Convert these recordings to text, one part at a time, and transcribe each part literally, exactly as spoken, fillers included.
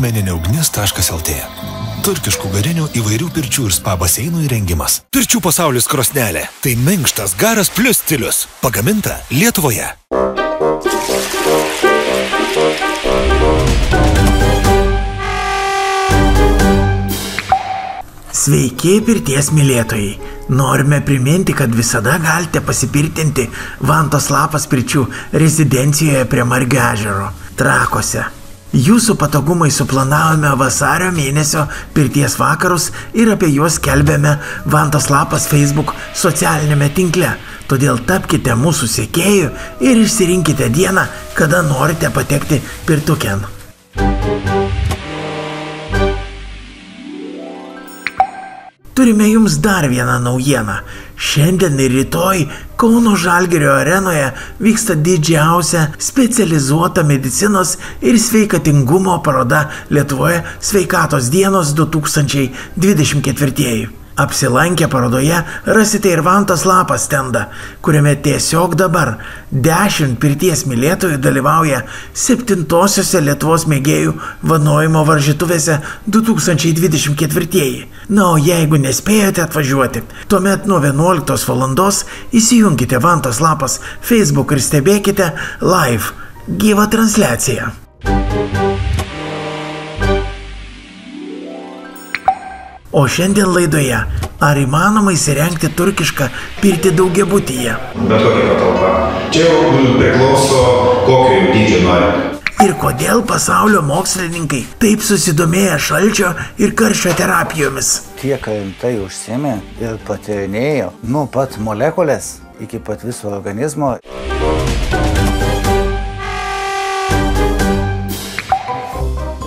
skaitmeninė ugnis taškas el tė. Turkiškų garinių įvairių pirčių ir spa baseinų įrengimas. Pirčių pasaulis krosnelė. Tai minkštas garas plus stilius. Pagaminta Lietuvoje. Sveiki pirties mylėtojai. Norime priminti, kad visada galite pasipirtinti Vantos lapas pirčių rezidencijoje prie Margežero, Trakuose. Jūsų patogumai suplanavome vasario mėnesio pirties vakarus ir apie juos skelbėme Vantos lapas Facebook socialiniame tinkle. Todėl tapkite mūsų sekėjų ir išsirinkite dieną, kada norite patekti pirtuken. Turime jums dar vieną naujieną. Šiandien ir rytoj Kauno Žalgirio arenoje vyksta didžiausia specializuota medicinos ir sveikatingumo paroda Lietuvoje Sveikatos dienos du tūkstančiai dvidešimt ketvirtieji. Apsilankę parodoje rasite ir Vantos lapas stendą, kuriame tiesiog dabar dešimt pirties mylėtojų dalyvauja septintosiose Lietuvos mėgėjų vanojimo varžytuvėse du tūkstančiai dvidešimt ketvirtieji. Na, o jeigu nespėjote atvažiuoti, tuomet nuo vienuoliktos valandos įsijunkite Vantos lapas Facebook ir stebėkite live, gyvą transliaciją. O šiandien laidoje, ar įmanoma įsirengti turkišką pirtį daugiabutyje? Bet kokia patalpa. Čia jau priklauso kokio dydžio norite. Ir kodėl pasaulio mokslininkai taip susidomėja šalčio ir karščio terapijomis? Tie, kai tai užsimė ir patirinėjo nuo pat molekulės iki pat viso organizmo.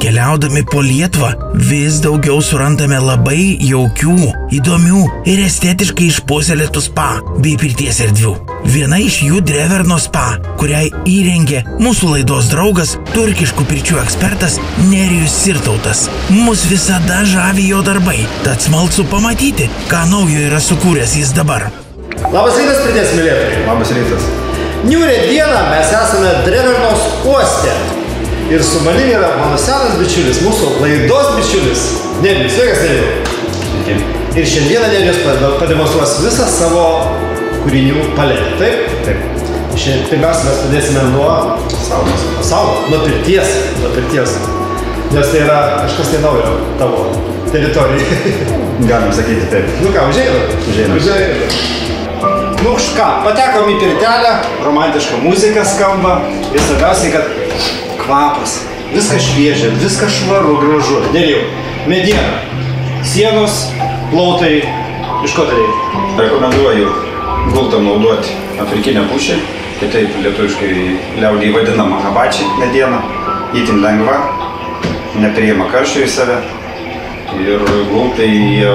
Keliaudami po Lietuvą vis daugiau surandame labai jaukių, įdomių ir estetiškai išpuoselėtų spa bei pirties erdvių. Viena iš jų Dreverno spa, kuriai įrengė mūsų laidos draugas, turkiškų pirčių ekspertas Nerijus Sirtautas. Mus visada žavi jo darbai, tad smalsu pamatyti, ką naujo yra sukūręs jis dabar. Labas rytas, pirties mylėtojai. Labas rytas. Niūrią dieną mes esame Drevernos uoste. Ir su manim yra mano senas bičiulis, mūsų laidos bičiulis, Nerijus. Sveikas, Nerijus. Ir šiandieną Nerijus pademonstruos visą savo kūrinių paletę. Taip? Taip. Šiandien pirmiausia mes pradėsime nuo saulės. Saulės, nuo pirties, nuo pirties. Nes tai yra kažkas tai naujo tavo teritorijai. Galim sakyti taip. Nu ką, užėjome? Užėjome. Užėjome. Nu ką, patekom į pirtelę, romantiška muzika skamba ir svarbiausiai, kad kvapas. Viskas šviežia, viskas švaru, gražu. Nerijau, mediena, sienos, plautai, iš ko tai reikia? Rekomenduoju gultam naudoti afrikinę pušį, kitaip lietuviškai liaudiai vadinama abačiai medieną, itin lengva, nepriima karščio į save ir gultai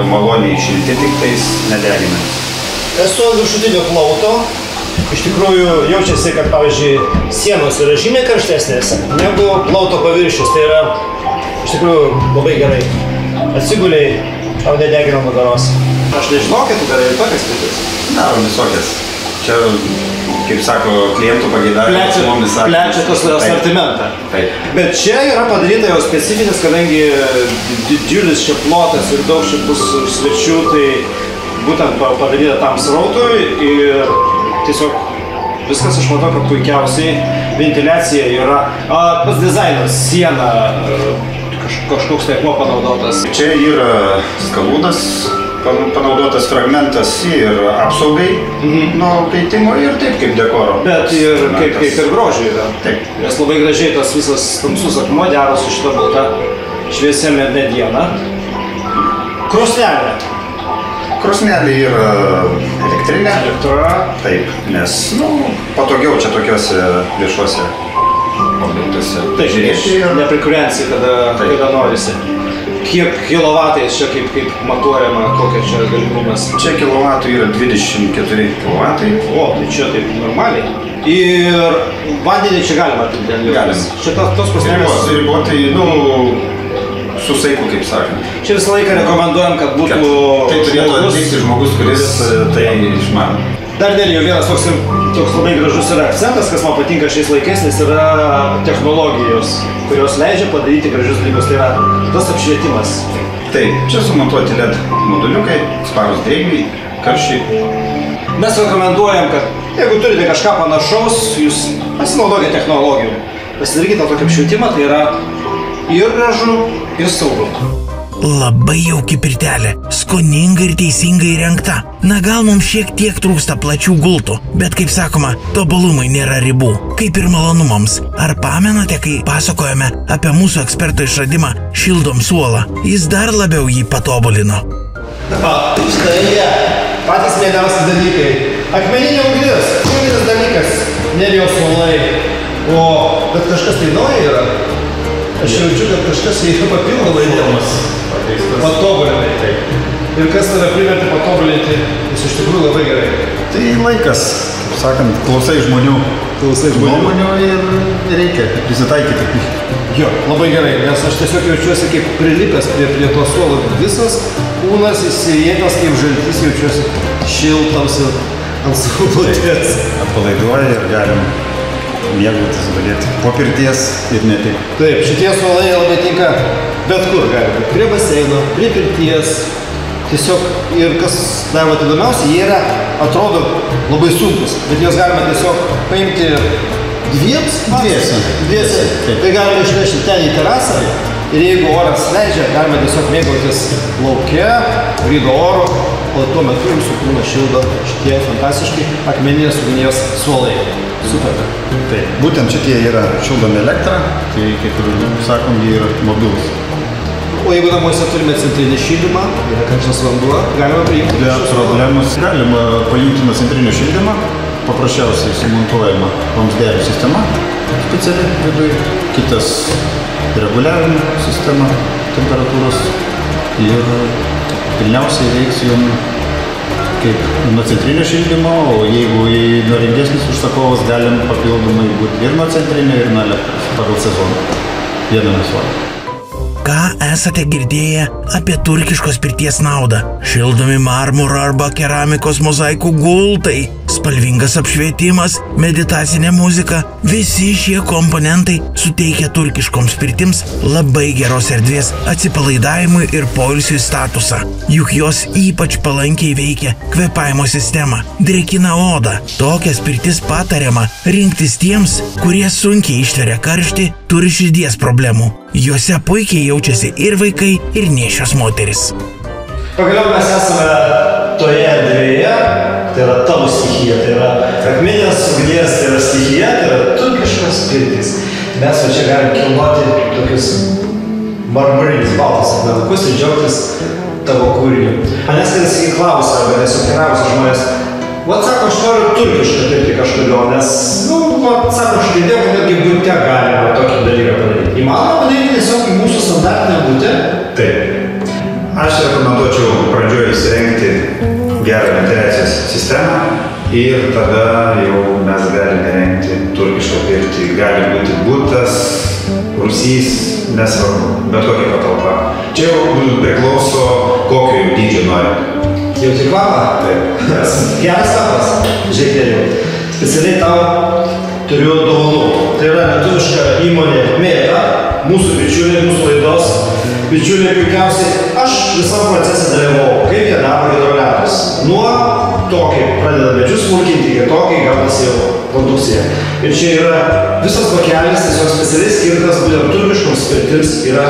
maloniai šilti, tik tais nedegina. Esu ant viršutinio plauto, iš tikrųjų jaučiasi, kad pavyzdžiui sienos yra žymiai karštesnės negu plauto paviršius, tai yra iš tikrųjų labai gerai. Atsiguliai, tau nedegina nugaros. Aš nežinau, kad tu darai tokias pirtis. Darom visokias. Čia, kaip sako, klientų pageidavimo. Plečia tos asortimentą. Bet čia yra padaryta jau specifinis, kadangi didžiulis čia plotas ir daug čia bus svečių, tai būtent padaryta tam srautui ir tiesiog viskas, aš matau, kad puikiausiai ventiliacija yra. Pas dizainas siena kažkoks tai kuo panaudotas. Čia yra skalūnas panaudotas fragmentas ir apsaugai nuo keitimo ir taip kaip dekoro. Bet ir kaip ir grožiai yra. Taip. Nes labai gražiai tas visas tamsus akmuo dera su šita balta šviesia mediena. Krosnelė. Krosnelė yra elektrinė. Elektra. Taip, nes patogiau čia tokiuose viešuose objektuose. Taip, neprikuriansi, kada norisi. Kiek kilovatais čia kaip matuojama, kokia čia galimybės? Čia kilovatų yra dvidešimt keturi kilovatai. O, tai čia taip normaliai. Ir vandenį čia galima atpildėti? Galima. Čia tos krosnelės? Ribotai, nu, su saiku, kaip sakant. Čia visą laiką rekomenduojam, kad būtų žmogus, kuris tai išmano. Dar Nerijau, vienas toks, toks labai gražus yra akcentas, kas man patinka šiais laikais, nes yra technologijos, kurios leidžia padaryti gražius dalykus. Tai yra tas apšvietimas. Taip, čia sumontuoti L E D moduliukai, sparus drėgmei, karščiai. Mes rekomenduojam, kad jeigu turite kažką panašaus, jūs pasinaudokite technologijų. Pasidarykite tokį apšvietimą, tai yra ir gražu, ir saugu. Labai jauki pirtelė, skoninga ir teisingai įrengta. Na gal mums šiek tiek trūksta plačių gultų, bet kaip sakoma, tobulumai nėra ribų, kaip ir malonumams. Ar pamenate, kai pasakojome apie mūsų eksperto išradimą šildom suolą? Jis dar labiau jį patobulino. Štai jie, patys mėgiausi dalykai. Akmeninė ugnis, ugnis dalykas, Nerijos suolai. O, bet kažkas tai nauja yra. Aš jaučiu, kad kažkas jį papildo laidimas. Patobulinti. Ir kas tave privertė patobulinti, jis iš tikrųjų labai gerai. Tai laikas, kaip sakant, klausai žmonių. Klausai žmonių ir reikia prisitaikyti. Jo, labai gerai, nes aš tiesiog jaučiuosi kaip prilipęs prie, prie to suolo. Visas kūnas įsijėtas kaip žaltys, jaučiuosi šiltams ir ant saulutės. Atpalaiduoja ir galim mėgautis, galėti po pirties ir ne tik. Taip, šitie suolai labai tinka bet kur, gali būti prie baseino, prie pirties. Tiesiog, ir kas dar vat įdomiausia, jie yra, atrodo, labai sunkus, bet juos galima tiesiog paimti dviems, dviesi, tai galima išvežti ten į terasą ir jeigu oras leidžia, galima tiesiog mėgautis lauke, gryno oro, o tuo metu jūsų kūną šildo šitie fantastiškai akmeninės ugnies suolai. Super. Taip, būtent šitie yra šildomi elektrą, tai kaip ir sakom, jie yra mobilus. O jeigu namuose turime centrinį šildymą, yra karštas vanduo, galima priimti. Be problemos galima paimti nuo centrinio šildymą, paprasčiausiai sumontuojama vamzdelių sistema, speciali vidui, kitas reguliavimo sistema temperatūros ir pilniausiai veiks jums kaip nuo centrinio šildymo, o jeigu noringesnis užsakovas galim papildomai būti ir nuo centrinio, ir nuo elektros pagal sezoną, viename suole. Ką esate girdėję apie turkiškos pirties naudą? Šildomi marmuro arba keramikos mozaikų gultai, spalvingas apšvietimas, meditacinė muzika. Visi šie komponentai suteikia turkiškoms pirtims labai geros erdvės atsipalaidavimui ir poilsiui statusą. Juk jos ypač palankiai veikia kvėpavimo sistemą, drėkina odą. Tokias pirtis patariama rinktis tiems, kurie sunkiai ištveria karštį, turi širdies problemų. Juose puikiai jaučiasi ir vaikai, ir nėščios moteris. Pagaliau mes esame toje erdvėje, tai yra tavo stichija, tai yra akmeninės ugnies, tai yra stichija, tai yra turkiškas pirtis. Mes čia galim kilnoti tokius marmurinius baltus akmenukus ir džiaugtis tavo kūriniu. Manęs tai nesakį klausia, arba tiesiog keliausia žmonės, vat sako, aš noriu turkišką pirti kažkodėl, nes, nu, vat sako, aš girdėjau, kad netgi bute galima tokį dalyką padaryti. Įmanoma padaryti tiesiog į mūsų standartinę butę? Taip. Aš rekomenduočiau pradžioje įsirengti gerą ventiliacijos sistemą ir tada jau mes galime rengti turkišką pirtį. Gali būti butas, rūsys, nesvarbu, bet kokia patalpa. Čia jau priklauso, kokio jau dydžio norite. Jau tik kvapą? Taip. Geras kvapas. Žiūrėk, Nerijau, specialiai tau turiu dovanų. Tai yra lietuviška įmonė Mėta, mūsų bičiuliai, mūsų laidos bičiuliai, puikiausiai. Aš visam procese dalyvau, kaip jie daro hidroliatus. Nuo tokį pradeda medžius smulkinti, jie tokį gaunasi jau produkcija. Ir čia yra visas pakelis, tiesiog specialiai skirtas būtent turkiškoms pirtims, yra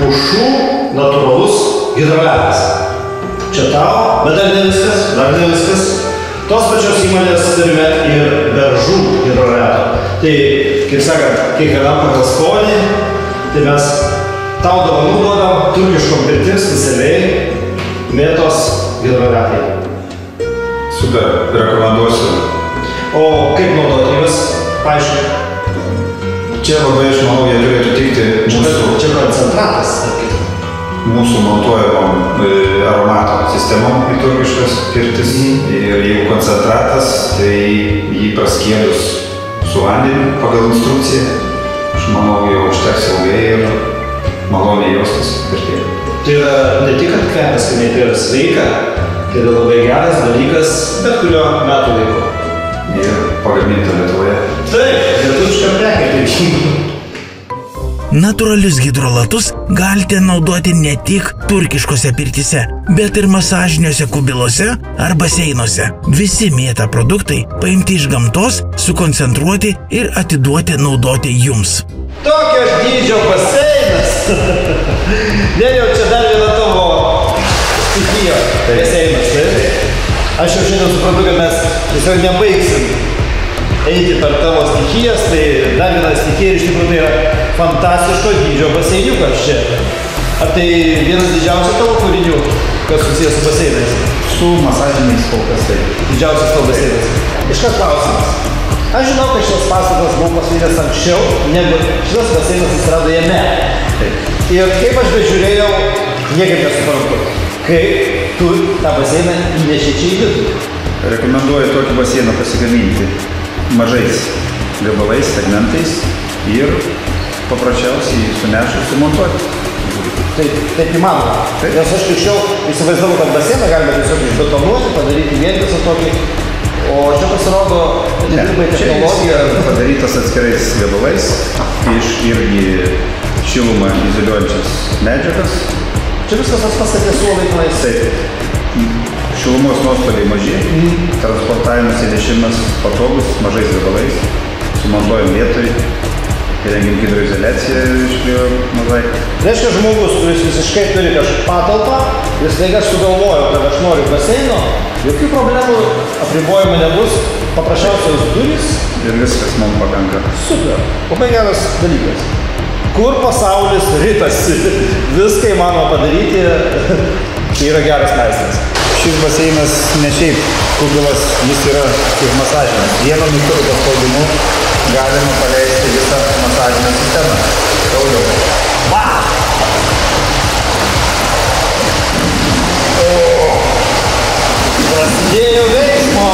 pušų natūralus hidroliatas. Čia tau, bet dar ne viskas, dar ne viskas. Tos pačios įmonės turime ir beržų hidroliatą. Tai, kaip sakant, kiekvienam pagal skonį, tai mes tau dovanų duodam turkiškom pirtims specialiai Mėtos hidroliatai. Super, rekomenduosiu. O kaip naudoti juos? Paaiškiai. Čia labai, aš manau, jie turi atitikti mūsų... Čia koncentratas, sakykime. Mūsų montuojamom aromato sistemom į turkiškas pirtis. Ir jeigu koncentratas, tai jį praskėdus su vandeniu pagal instrukciją, aš manau, jau užteks ilgai ir maloniai jaustis pirtyje. Tai yra ne tik, kad kvepia skaniai, tai yra sveika, Tai yra labai geras dalykas, bet kurio metų laiko. Ir pagaminta Lietuvoje. Taip, lietuviška prekė. Natūralius hidrolatus galite naudoti ne tik turkiškose pirtise, bet ir masažiniuose kubilose ar baseinuose. Visi mėta produktai paimti iš gamtos, sukoncentruoti ir atiduoti naudoti jums. Tokio dydžio baseinas. Ne, jau čia dar viena tavo stichijo baseinas. Aš jau šiandien suprantu, kad mes tiesiog nebaigsim eiti per tavo stichijas, tai dar viena stichija iš tikrųjų yra fantastiško dydžio baseiniukas čia. Ar tai vienas didžiausių tavo kūrinių, kas susijęs su baseinais? Su masažiniais kol kas tai. Didžiausias tavo baseinas. Iškart klausimas. Aš žinau, kad šitas pastatas buvo pastatytas anksčiau, negu šitas baseinas atsirado jame. Taip. Ir kaip aš bežiūrėjau, niekaip nesuprantu, kaip tu tą baseiną įneši čia į vidų. Rekomenduoju tokį baseiną pasigaminti mažais gabalais, segmentais ir paprasčiausiai sunešus, sumontuoti. Taip, taip įmanoma. Nes aš tikščiau įsivaizdavau, kad baseiną galima tiesiog išbetonuoti, padaryti vientisą tokį, o čia pasirodo dirbai technologija. Čia padarytas atskirais gabalais iš irgi šilumą izoliuojančias medžiagas. Čia viskas pastatė su laikinais. Taip. Šilumos nuostoliai maži, transportavimas ir įnešimas patogus, mažais gabalais, sumontuojam vietoj. Įrengim hidroizoliaciją iš jo mozaiką. Reiškia, žmogus, kuris visiškai turi kažkokį patalpą, jis staiga sugalvojo, kad aš noriu baseino, jokių problemų, apribojimo nebus, paprasčiausios durys. Ir viskas man pakanka. Super. Labai geras dalykas. Kur pasaulis ritasi, viską įmanoma padaryti, yra geras meistras. Šis baseinas ne šiaip kubilas, jis yra kaip masažinas. Vieno mygtuko spaudimu galima paleisti visą masažinę sistemą. Daugiau. Va! Prasidėjo veiksmo!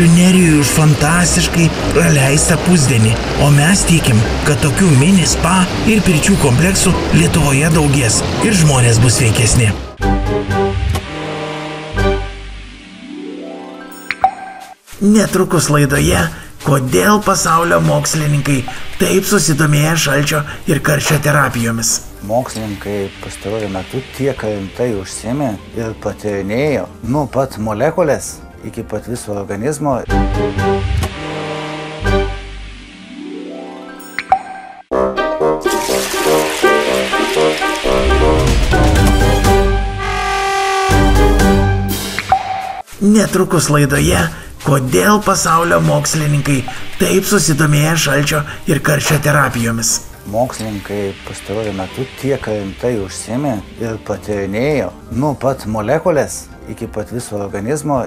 Nerijui už fantastiškai praleistą pusdienį, o mes tikim, kad tokių mini spa ir pirčių kompleksų Lietuvoje daugės ir žmonės bus sveikesni. Netrukus laidoje, kodėl pasaulio mokslininkai taip susidomėja šalčio ir karščio terapijomis. Mokslininkai pastaruoju metu tiek rimtai užsiėmė ir patyrinėjo nuo pat molekulės iki pat viso organizmo. Netrukus laidoje, kodėl pasaulio mokslininkai taip susidomėja šalčio ir karščio terapijomis. Mokslininkai pastaruoju metu tiek rimtai užsiėmė ir patyrinėjo nuo pat molekulės iki pat viso organizmo.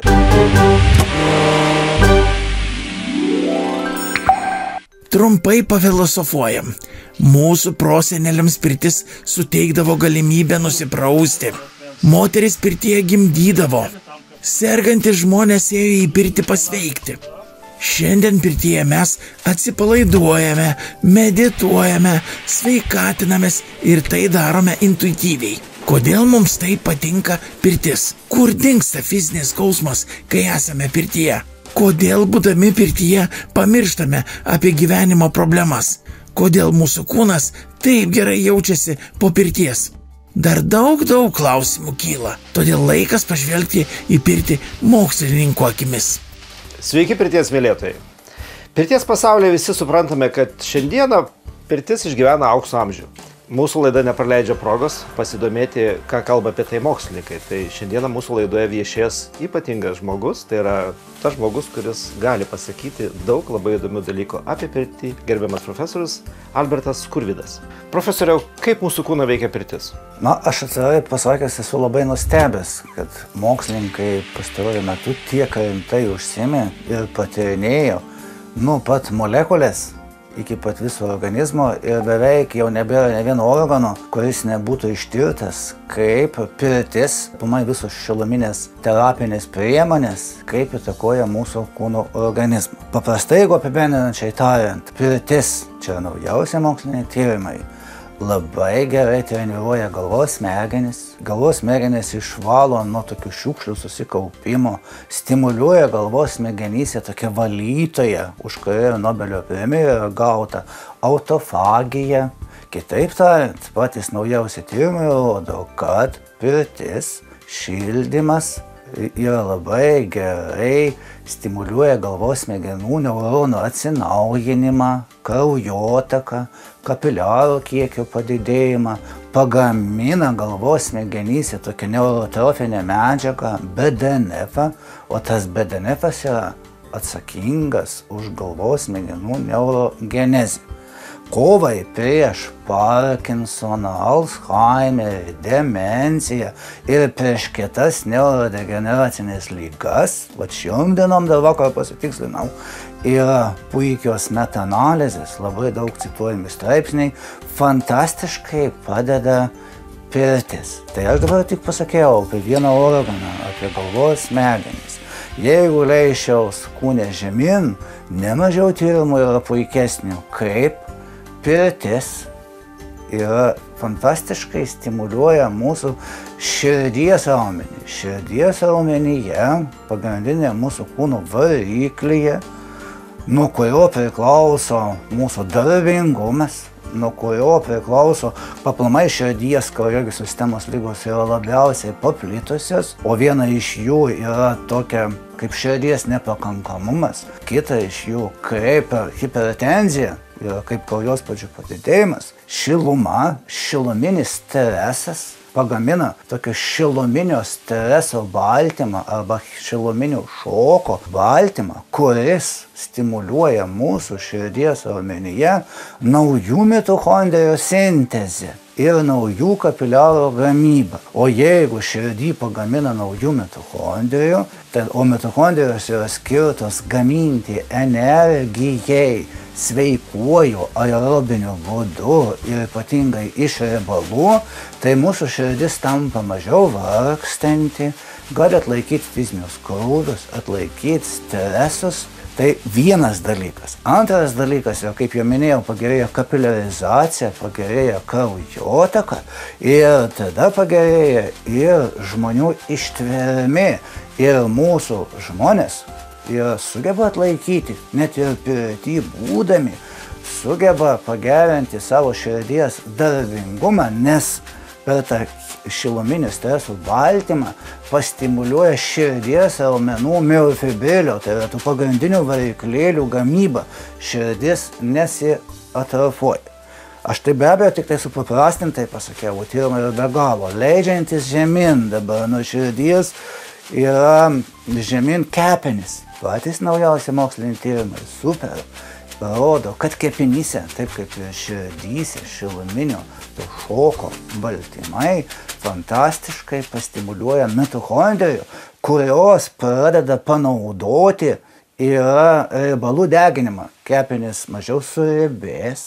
Trumpai pafilosofuojam. Mūsų proseneliams pirtis suteikdavo galimybę nusiprausti. Moteris pirtyje gimdydavo. Sergantys žmonės ėjo į pirtį pasveikti. Šiandien pirtyje mes atsipalaiduojame, medituojame, sveikatinamės ir tai darome intuityviai. Kodėl mums tai patinka pirtis? Kur dingsta fizinis skausmas, kai esame pirtyje? Kodėl būdami pirtyje pamirštame apie gyvenimo problemas? Kodėl mūsų kūnas taip gerai jaučiasi po pirties? Dar daug daug klausimų kyla, todėl laikas pažvelgti į pirtį mokslininkų akimis. Sveiki pirties mylėtojai. Pirties pasaulyje visi suprantame, kad šiandieną pirtis išgyvena aukso amžių. Mūsų laida nepraleidžia progos pasidomėti, ką kalba apie tai mokslininkai. Tai šiandieną mūsų laidoje viešės ypatingas žmogus, tai yra tas žmogus, kuris gali pasakyti daug labai įdomių dalykų apie pirtį, gerbiamas profesorius Albertas Kurvinas. Profesoriau, kaip mūsų kūną veikia pirtis? Na, aš atvirai pasakęs esu labai nustebęs, kad mokslininkai pastaruoju metu tiek rimtai užsiėmė ir patyrinėjo nuo pat molekulės iki pat viso organizmo ir beveik jau nebėra ne vieno organo, kuris nebūtų ištirtas, kaip pirtis, aplamai visos šiluminės terapinės priemonės, kaip įtakoja mūsų kūno organizmą. Paprastai, jeigu apibendrinančiai tariant, pirtis, čia yra naujausia moksliniai tyrimai, labai gerai treniruoja galvos smegenis, galvos smegenis išvalo nuo tokių šiukšlių susikaupimo, stimuliuoja galvos smegenyse tokia valytoja, už kurią Nobelio premija gauta, autofagija. Kitaip tariant, patys naujausi tyrimai rodo, kad pirtis, šildymas yra labai gerai stimuliuoja galvos smegenų neuronų atsinaujinimą, kraujotaką, kapiliarų kiekio padidėjimą, pagamina galvos smegenyse tokią neurotrofinę medžiagą B D N F, o tas B D N F yra atsakingas už galvos smegenų neurogenezę. Kovai prieš Parkinsoną, Alzheimerį, demenciją ir prieš kitas neurodegeneracinės lygas, va šiom dienom dar vakar pasitikslinau, yra puikios metaanalizės, labai daug cituojami straipsniai, fantastiškai padeda pirtis. Tai aš dabar tik pasakiau apie vieną organą, apie galvos smegenis. Jeigu leisčiaus kūne žemyn, nemažiau tyrimų yra puikesnių, kaip pirtis yra fantastiškai stimuliuoja mūsų širdies raumenį. Širdies raumenyje, pagrindinė mūsų kūno variklyje, nuo kurio priklauso mūsų darbingumas, nuo kurio priklauso paplamai širdies kraujagyslių sistemos ligos yra labiausiai paplitusios, o viena iš jų yra tokia kaip širdies nepakankamumas, kita iš jų kaip hipertenzija, yra kaip kraujospūdžio padidėjimas, šiluma, šiluminis stresas pagamina tokio šiluminio streso baltymą arba šiluminio šoko baltymą, kuris stimuliuoja mūsų širdies raumenyje naujų mitochondrijų sintezę ir naujų kapiliarų gamybą. O jeigu širdį pagamina naujų mitochondrijų, tai, o mitochondrijos yra skirtos gaminti energijai sveikuoju aerobiniu būdu ir ypatingai iš riebalų, tai mūsų širdis tampa mažiau vargstanti, gali atlaikyti fizinius krūvius, atlaikyti stresus. Tai vienas dalykas. Antras dalykas, jau kaip jau minėjau, pagerėjo kapiliarizacija, pagerėjo kraujotaka ir tada pagerėjo ir žmonių ištvermė. Ir mūsų žmonės ir sugeba atlaikyti, net ir pirty būdami, sugeba pagerinti savo širdies darbingumą, nes per tą šiluminį stresų baltymą pastimuliuoja širdies raumenų miofibrilio, tai yra tų pagrindinių variklėlių gamyba. Širdis nesiatrofuoja. Aš tai be abejo tik tai supaprastintai pasakiau, tyrimai yra be galo. Leidžiantis žemyn dabar nuo širdies yra žemyn kepenis. Patys naujausi moksliniai tyrimai super rodo, kad kepenyse, taip kaip ir širdyse, šiluminio to šoko baltymai fantastiškai pastimuliuoja mitochondrijų, kurios pradeda panaudoti yra riebalų deginimą. Kepenys mažiau suriebės,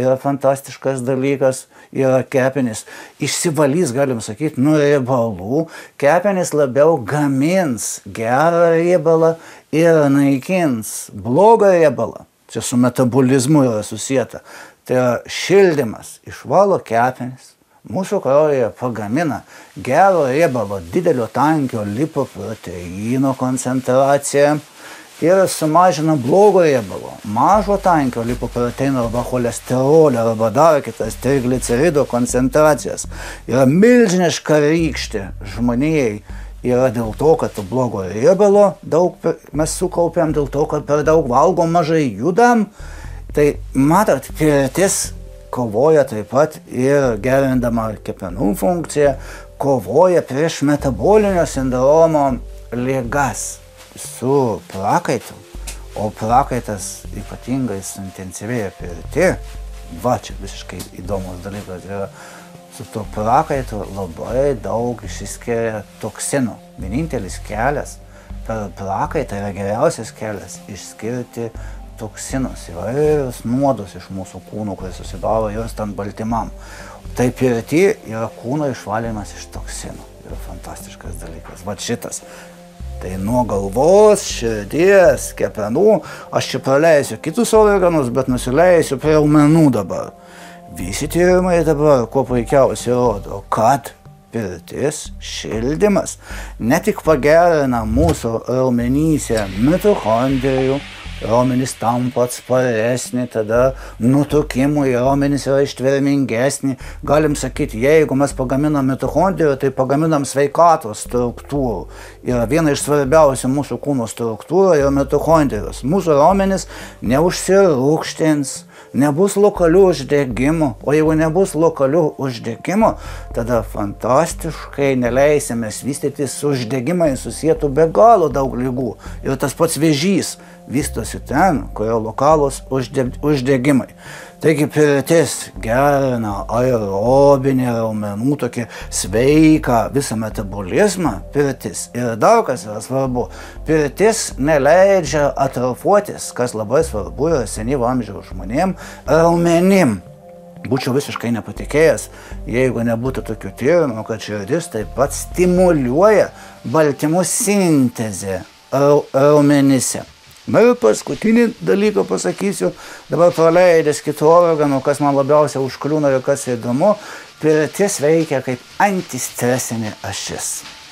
yra fantastiškas dalykas, yra kepenys išsivalys, galim sakyti, nuo riebalų, kepenys labiau gamins gerą riebalą ir naikins blogą riebalą. Čia su metabolizmu yra susijęta. Tai yra šildymas išvalo kepenis, mūsų kraujyje pagamina gero riebalo didelio tankio lipoproteino koncentraciją ir sumažina blogo riebalo, mažo tankio lipoproteino arba cholesterolio arba dar kitas triglicerido koncentracijas. Yra milžiniška rykštė žmonijai. Yra dėl to, kad blogo riebalo daug mes sukaupiam, dėl to, kad per daug valgom, mažai judam. Tai matot, pirtis kovoja taip pat ir gerindama kepenų funkciją, kovoja prieš metabolinio sindromo ligas su prakaitu, o prakaitas ypatingai suintensyvėja pirtį. Va, čia visiškai įdomus dalykas yra. Su tuo prakaitu labai daug išsiskiria toksinų. Vienintelis kelias per prakaitą yra geriausias kelias išskirti toksinus, įvairius nuodus iš mūsų kūnų, kurie susidaro jos ten baltymam. Tai pirtį yra kūno išvalymas iš toksinų. Yra fantastiškas dalykas. Va šitas. Tai nuo galvos, širdies, kepenų. Aš čia praleisiu kitus organus, bet nusileisiu prie raumenų dabar. Visi tyrimai dabar kuo puikiausiai rodo, kad pirtis, šildymas ne tik pagerina mūsų raumenyse mitochondrijų, raumenys tampa atsparesni, tada nutukimui raumenys yra ištvermingesni. Galim sakyti, jeigu mes pagaminam mitochondrijų, tai pagaminam sveikatos struktūrų. Yra viena iš svarbiausių mūsų kūno struktūrų yra mitochondrijos. Mūsų raumenys neužsirūkštins. Nebus lokalių uždegimų, o jeigu nebus lokalių uždegimų, tada fantastiškai neleisime vystytis su uždegimai susietų be galo daug lygų. Ir tas pats vėžys vystosi ten, kur yra lokalūs uždegimai. Taigi pirtis gerina aerobinį raumenų, tokį sveiką visą metabolizmą pirtis. Ir dar kas yra svarbu, pirtis neleidžia atrofuotis, kas labai svarbu yra senyvo amžiaus žmonėm, raumenim. Būčiau visiškai nepatikėjęs, jeigu nebūtų tokių tyrimų, kad širdis taip pat stimuliuoja baltymų sintezę raumenyse. Na ir paskutinį dalyką pasakysiu, dabar praleidęs kitų organų, kas man labiausiai užkliūna ir kas įdomu, pirtis veikia kaip antistresinė ašis.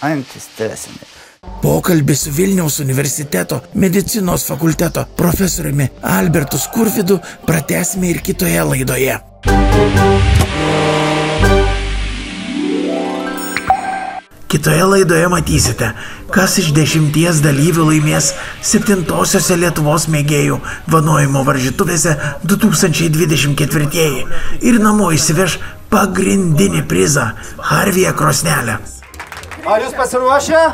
Antistresinė. Pokalbis su Vilniaus universiteto medicinos fakulteto profesoriumi Albertu Kurvinu pratęsime ir kitoje laidoje. Kitoje laidoje matysite, kas iš dešimties dalyvių laimės septintosiose Lietuvos mėgėjų vanojimo varžytuvėse du tūkstančiai dvidešimt ketvirtieji ir namo įsiveš pagrindinį prizą – Harvyje krosnelę. Ar jūs pasiruošę?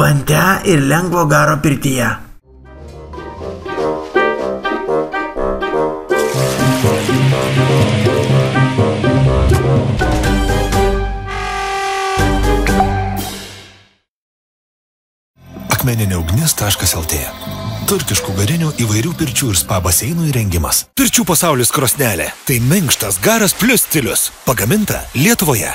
Vante ir lengvo garo pirtyje. akmeninė ugnis taškas el tė. Turkiškų garinių įvairių pirčių ir spa baseinų įrengimas. Pirčių pasaulis krosnelė. Tai minkštas garas plus stilius. Pagaminta Lietuvoje.